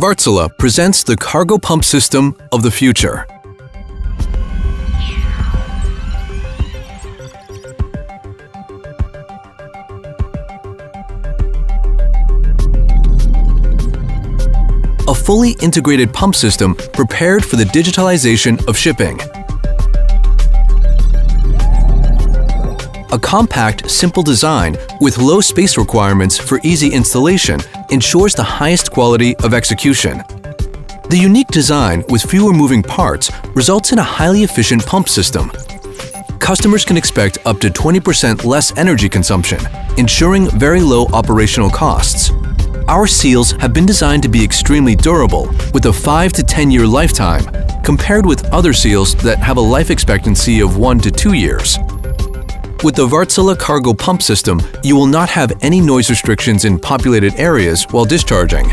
Wärtsilä presents the cargo pump system of the future. A fully integrated pump system prepared for the digitalization of shipping. A compact, simple design with low space requirements for easy installation ensures the highest quality of execution. The unique design with fewer moving parts results in a highly efficient pump system. Customers can expect up to 20% less energy consumption, ensuring very low operational costs. Our seals have been designed to be extremely durable with a 5 to 10-year lifetime compared with other seals that have a life expectancy of 1 to 2 years. With the Wärtsilä cargo pump system, you will not have any noise restrictions in populated areas while discharging.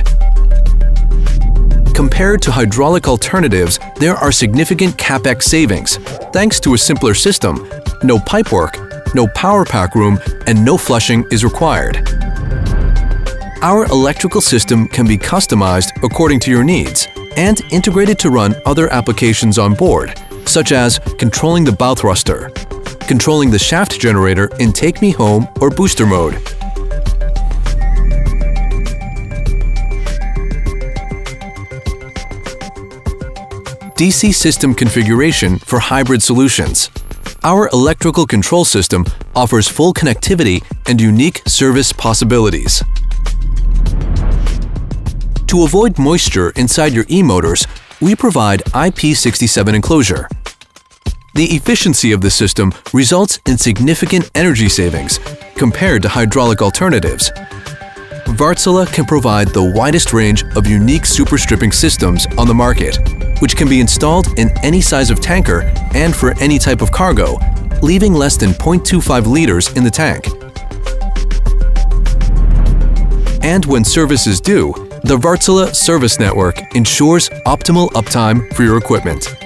Compared to hydraulic alternatives, there are significant CapEx savings, thanks to a simpler system. No pipework, no power pack room, and no flushing is required. Our electrical system can be customized according to your needs and integrated to run other applications on board, such as controlling the bautthruster, controlling the shaft generator in Take Me Home or Booster mode. DC system configuration for hybrid solutions. Our electrical control system offers full connectivity and unique service possibilities. To avoid moisture inside your e-motors, we provide IP67 enclosure. The efficiency of the system results in significant energy savings compared to hydraulic alternatives. Wärtsilä can provide the widest range of unique superstripping systems on the market, which can be installed in any size of tanker and for any type of cargo, leaving less than 0.25 liters in the tank. And when service is due, the Wärtsilä service network ensures optimal uptime for your equipment.